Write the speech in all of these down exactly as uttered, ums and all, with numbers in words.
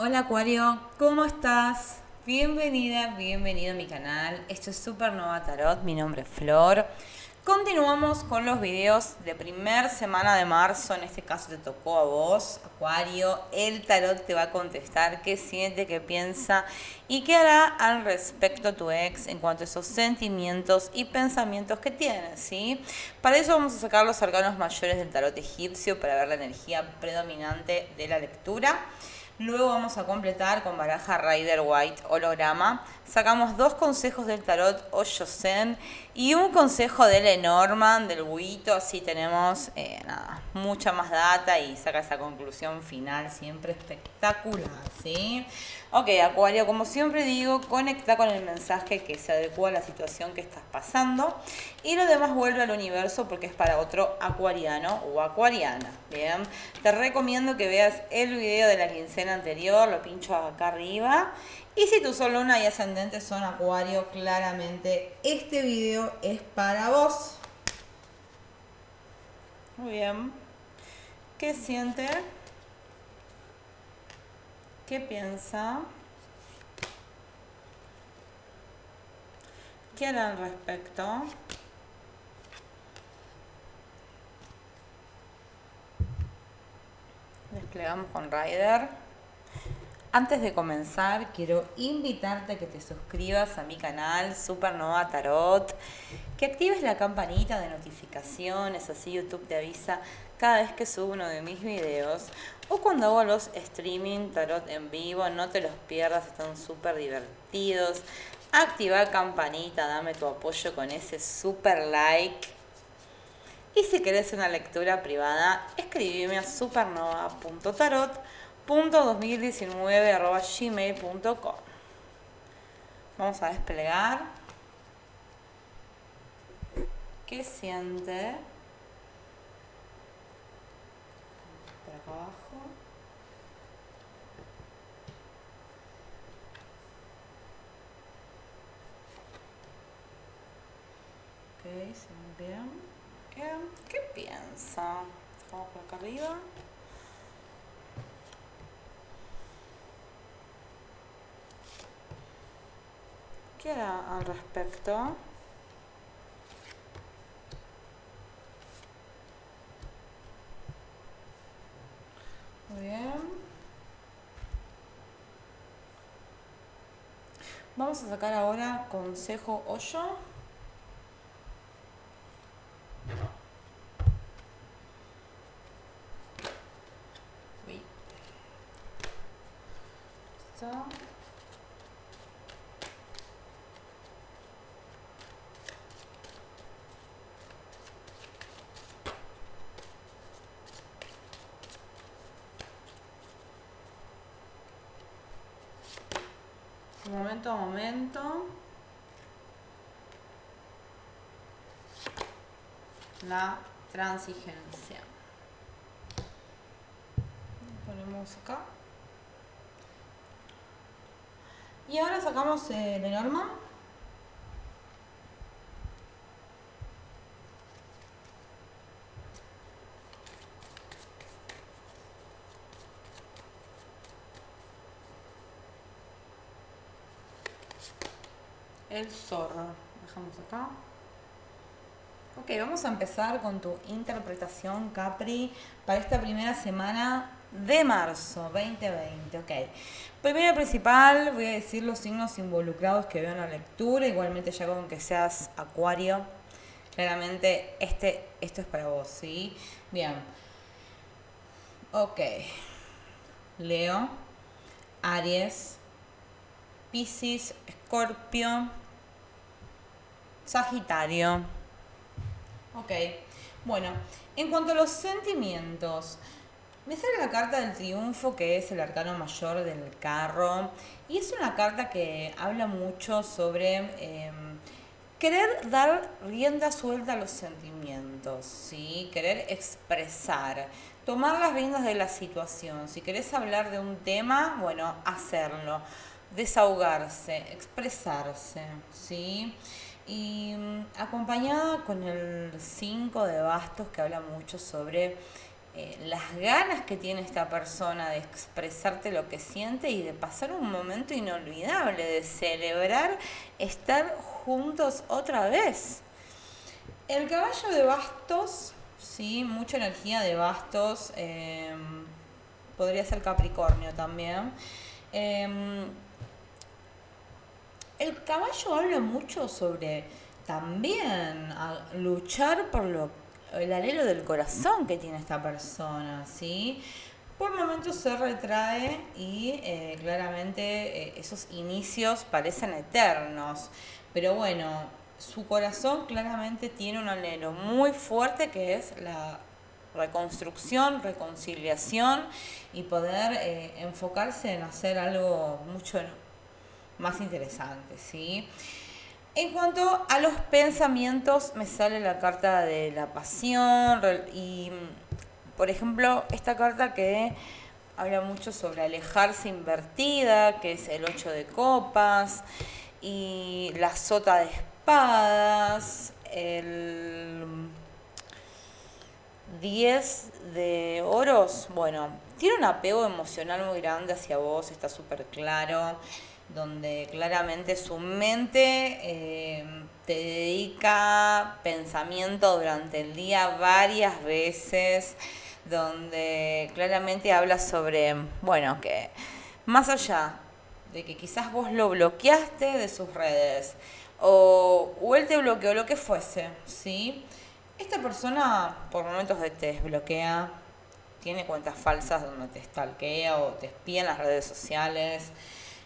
Hola Acuario, ¿cómo estás? Bienvenida, bienvenido a mi canal. Esto es Supernova Tarot, mi nombre es Flor. Continuamos con los videos de primer semana de marzo. En este caso te tocó a vos, Acuario. El tarot te va a contestar qué siente, qué piensa y qué hará al respecto tu ex en cuanto a esos sentimientos y pensamientos que tiene, ¿sí? Para eso vamos a sacar los arcanos mayores del tarot egipcio para ver la energía predominante de la lectura. Luego vamos a completar con baraja Rider White Holograma. Sacamos dos consejos del tarot Osho Zen y un consejo de Lenormand, del huito. Así tenemos eh, nada, mucha más data y saca esa conclusión final siempre espectacular, ¿sí? Ok, Acuario, como siempre digo, conecta con el mensaje que se adecua a la situación que estás pasando. Y lo demás vuelve al universo porque es para otro acuariano o acuariana, ¿bien? Te recomiendo que veas el video de la quincena anterior, lo pincho acá arriba. Y si tu sol, luna y ascendente son Acuario, claramente este video es para vos. Muy bien. ¿Qué siente? ¿Qué piensa? ¿Qué hará al respecto? Desplegamos con Rider. Antes de comenzar, quiero invitarte a que te suscribas a mi canal Supernova Tarot, que actives la campanita de notificaciones, así YouTube te avisa cada vez que subo uno de mis videos o cuando hago los streaming tarot en vivo. No te los pierdas, están súper divertidos. Activa campanita, dame tu apoyo con ese super like. Y si querés una lectura privada, escribime a supernova punto tarot punto dos mil diecinueve arroba gmail punto com. Vamos a desplegar. ¿Qué siente? Por acá abajo. Ok, se ve bien. Bien. ¿Qué piensa? Vamos por acá arriba. ¿Qué hará al respecto? Muy bien. Vamos a sacar ahora consejo Osho. Uy. Listo. Momento a momento, la transigencia. Ponemos acá. Y ahora sacamos eh, Lenormand. El zorro, dejamos acá. Ok, vamos a empezar con tu interpretación, Capri, para esta primera semana de marzo veinte veinte. Ok, primero principal, voy a decir los signos involucrados que veo en la lectura. Igualmente, ya con que seas Acuario, claramente este, esto es para vos, ¿sí? Bien. Ok, Leo, Aries, Piscis, Escorpio, Sagitario. Ok, bueno, en cuanto a los sentimientos, me sale la carta del triunfo, que es el arcano mayor del carro, y es una carta que habla mucho sobre eh, querer dar rienda suelta a los sentimientos, ¿sí? Querer expresar, tomar las riendas de la situación. Si querés hablar de un tema, bueno, hacerlo. Desahogarse, expresarse, ¿sí? Y acompañada con el cinco de bastos, que habla mucho sobre eh, las ganas que tiene esta persona de expresarte lo que siente y de pasar un momento inolvidable, de celebrar estar juntos otra vez. El caballo de bastos, sí, mucha energía de bastos, eh, podría ser Capricornio también. Eh, el caballo habla mucho sobre también a luchar por lo, el anhelo del corazón que tiene esta persona, ¿sí? Por momentos se retrae y eh, claramente eh, esos inicios parecen eternos, pero bueno, su corazón claramente tiene un anhelo muy fuerte que es la reconstrucción, reconciliación y poder eh, enfocarse en hacer algo mucho más interesante, ¿sí? En cuanto a los pensamientos, me sale la carta de la pasión y, por ejemplo, esta carta que habla mucho sobre alejarse invertida, que es el ocho de copas, y la sota de espadas, el diez de oros. Bueno, tiene un apego emocional muy grande hacia vos, está súper claro, donde claramente su mente eh, te dedica pensamiento durante el día varias veces, donde claramente habla sobre, bueno, que más allá de que quizás vos lo bloqueaste de sus redes, o, o él te bloqueó, lo que fuese, ¿sí? Esta persona por momentos te desbloquea, tiene cuentas falsas donde te stalkea o te espía en las redes sociales,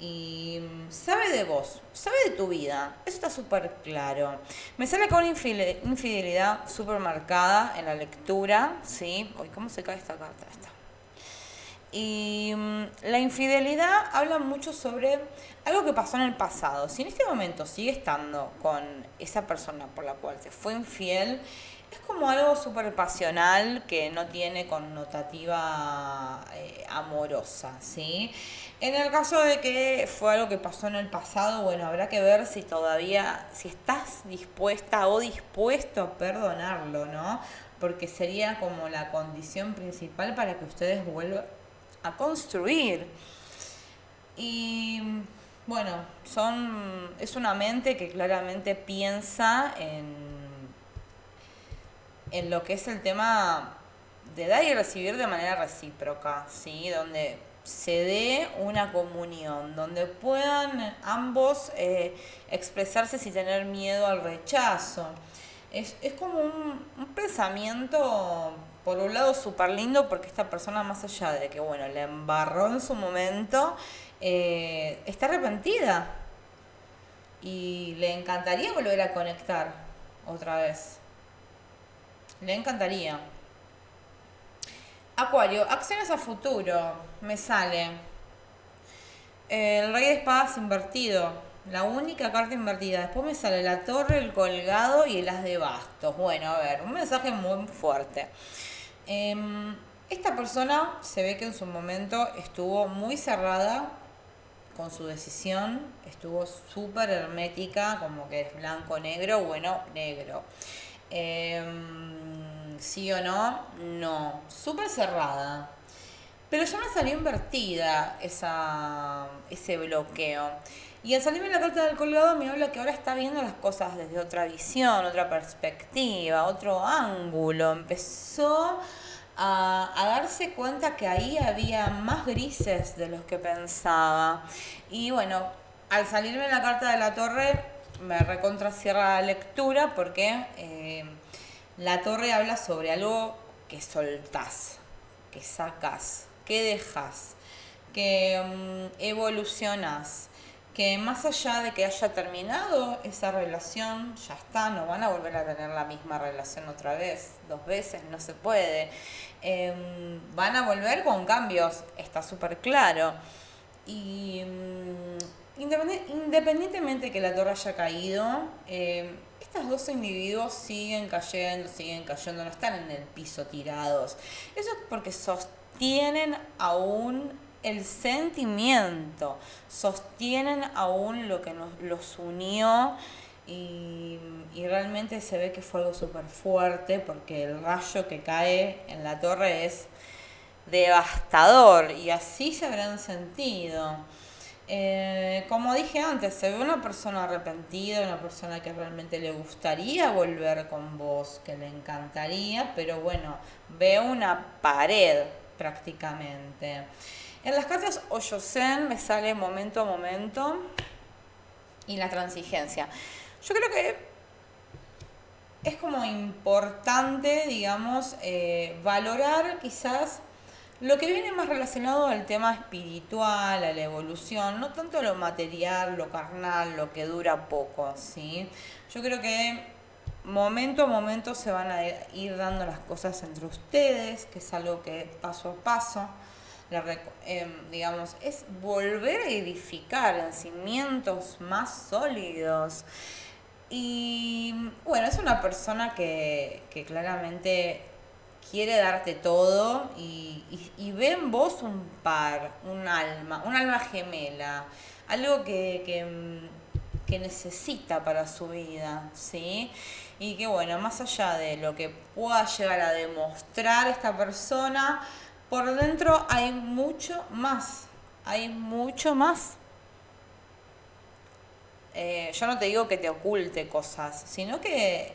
y sabe de vos, sabe de tu vida, eso está súper claro. Me sale con infidelidad súper marcada en la lectura, ¿sí? Uy, ¿cómo se cae esta carta? Esta. Y la infidelidad habla mucho sobre algo que pasó en el pasado. Si en este momento sigue estando con esa persona por la cual se fue infiel, es como algo súper pasional que no tiene connotativa eh, amorosa, ¿sí? En el caso de que fue algo que pasó en el pasado, bueno, habrá que ver si todavía, si estás dispuesta o dispuesto a perdonarlo, ¿no? Porque sería como la condición principal para que ustedes vuelvan a construir. Y bueno, son, es una mente que claramente piensa en en lo que es el tema de dar y recibir de manera recíproca, ¿sí? Donde se dé una comunión, donde puedan ambos eh, expresarse sin tener miedo al rechazo. Es, es como un, un pensamiento, por un lado, súper lindo, porque esta persona, más allá de que, bueno, la embarró en su momento, eh, está arrepentida y le encantaría volver a conectar otra vez. Le encantaría. Acuario, acciones a futuro. Me sale el rey de espadas invertido, la única carta invertida. Después me sale la torre, el colgado y el as de bastos. Bueno, a ver, un mensaje muy fuerte. Eh, esta persona se ve que en su momento estuvo muy cerrada con su decisión. Estuvo súper hermética, como que es blanco, negro, bueno, negro. Eh, ¿Sí o no? No. Súper cerrada. Pero ya me salió invertida esa, ese bloqueo. Y al salirme la carta del colgado me habla que ahora está viendo las cosas desde otra visión, otra perspectiva, otro ángulo. Empezó a, a darse cuenta que ahí había más grises de los que pensaba. Y bueno, al salirme la carta de la torre me recontracierra la lectura, porque eh, la torre habla sobre algo que soltás, que sacás, que dejás, que um, evolucionás, que más allá de que haya terminado esa relación, ya está, no van a volver a tener la misma relación otra vez, dos veces, no se puede. Eh, van a volver con cambios, está súper claro. Y Um, independientemente de que la torre haya caído, eh, estos dos individuos siguen cayendo, siguen cayendo, no están en el piso tirados. Eso es porque sostienen aún el sentimiento, sostienen aún lo que nos, los unió y, y realmente se ve que fue algo súper fuerte porque el rayo que cae en la torre es devastador y así se habrán sentido. Eh, como dije antes, se ve una persona arrepentida, una persona que realmente le gustaría volver con vos, que le encantaría, pero bueno, ve una pared prácticamente. En las cartas Osho Zen me sale momento a momento y la transigencia. Yo creo que es como importante, digamos, eh, valorar quizás lo que viene más relacionado al tema espiritual, a la evolución, no tanto lo material, lo carnal, lo que dura poco, ¿sí? Yo creo que momento a momento se van a ir dando las cosas entre ustedes, que es algo que paso a paso, la, eh, digamos, es volver a edificar en cimientos más sólidos. Y bueno, es una persona que, que claramente quiere darte todo y, y, y ve en vos un par, un alma, un alma gemela, algo que, que, que necesita para su vida, ¿sí? Y que bueno, más allá de lo que pueda llegar a demostrar esta persona, por dentro hay mucho más, hay mucho más. Eh, yo no te digo que te oculte cosas, sino que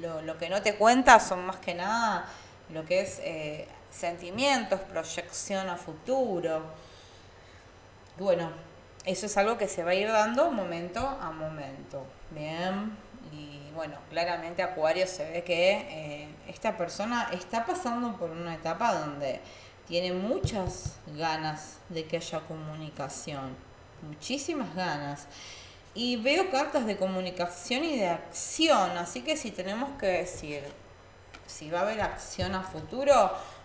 Lo, lo que no te cuenta son más que nada lo que es eh, sentimientos, proyección a futuro. Bueno, eso es algo que se va a ir dando momento a momento. Bien, y bueno, claramente Acuario se ve que eh, esta persona está pasando por una etapa donde tiene muchas ganas de que haya comunicación, muchísimas ganas. Y veo cartas de comunicación y de acción, así que si tenemos que decir si va a haber acción a futuro,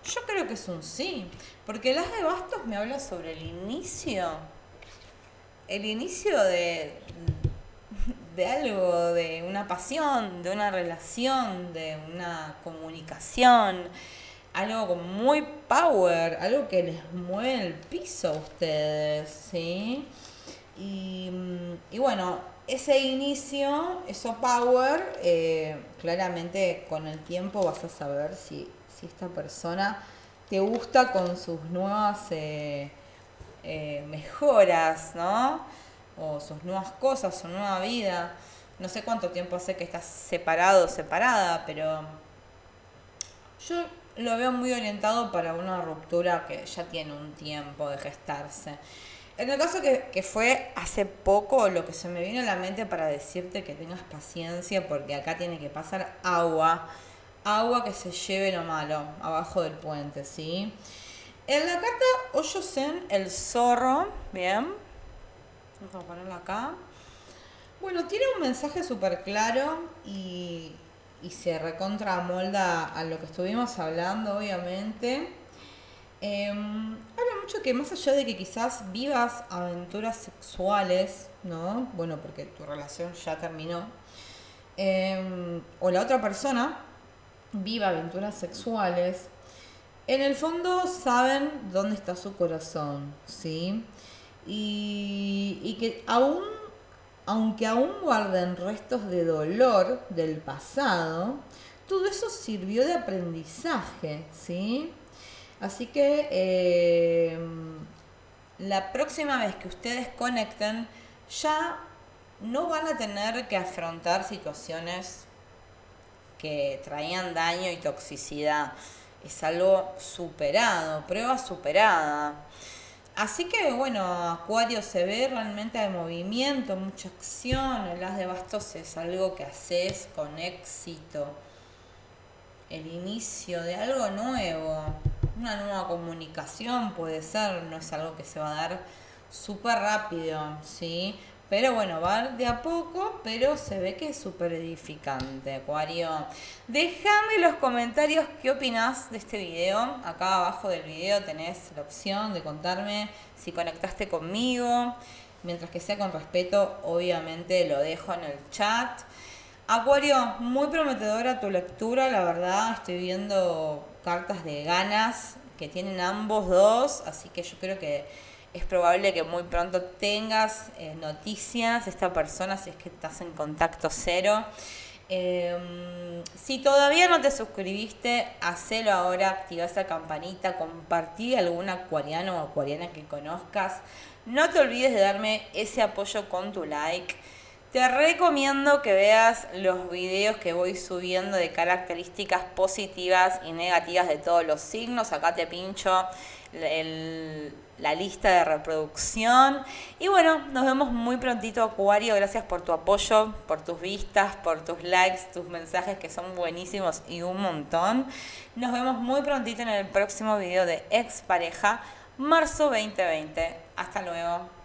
yo creo que es un sí. Porque el as de bastos me habla sobre el inicio, el inicio de, de algo, de una pasión, de una relación, de una comunicación, algo con muy power, algo que les mueve el piso a ustedes, ¿sí? Y, y bueno, ese inicio, eso power, eh, claramente con el tiempo vas a saber si, si esta persona te gusta con sus nuevas eh, eh, mejoras, ¿no? O sus nuevas cosas, su nueva vida. No sé cuánto tiempo hace que estás separado o separada, pero yo lo veo muy orientado para una ruptura que ya tiene un tiempo de gestarse. En el caso que, que fue hace poco, lo que se me vino a la mente para decirte que tengas paciencia, porque acá tiene que pasar agua. Agua que se lleve lo malo, abajo del puente, ¿sí? En la carta Osho Zen, el zorro, bien. Vamos a ponerla acá. Bueno, tiene un mensaje súper claro y, y se recontramolda a lo que estuvimos hablando, obviamente. Eh, habla mucho que más allá de que quizás vivas aventuras sexuales, ¿no? Bueno, porque tu relación ya terminó, eh, o la otra persona viva aventuras sexuales, en el fondo saben dónde está su corazón, ¿sí? Y, y que aún, aunque aún guarden restos de dolor del pasado, todo eso sirvió de aprendizaje, ¿sí? Así que eh, la próxima vez que ustedes conecten ya no van a tener que afrontar situaciones que traían daño y toxicidad. Es algo superado, prueba superada. Así que bueno, Acuario se ve realmente de movimiento, mucha acción. El as de bastos es algo que haces con éxito. El inicio de algo nuevo. Una nueva comunicación puede ser, no es algo que se va a dar súper rápido, ¿sí? Pero bueno, va de a poco, pero se ve que es súper edificante, Acuario. Déjame en los comentarios qué opinás de este video. Acá abajo del video tenés la opción de contarme si conectaste conmigo. Mientras que sea con respeto, obviamente lo dejo en el chat. Acuario, muy prometedora tu lectura, la verdad, estoy viendo cartas de ganas que tienen ambos dos, así que yo creo que Es probable que muy pronto tengas eh, noticias. Esta persona, si es que estás en contacto cero. Eh, si todavía no te suscribiste, hacelo ahora, activa esa campanita, compartí algún acuariano o acuariana que conozcas. No te olvides de darme ese apoyo con tu like. Te recomiendo que veas los videos que voy subiendo de características positivas y negativas de todos los signos. Acá te pincho el, la lista de reproducción. Y bueno, nos vemos muy prontito, Acuario. Gracias por tu apoyo, por tus vistas, por tus likes, tus mensajes que son buenísimos y un montón. Nos vemos muy prontito en el próximo video de Expareja, marzo veinte veinte. Hasta luego.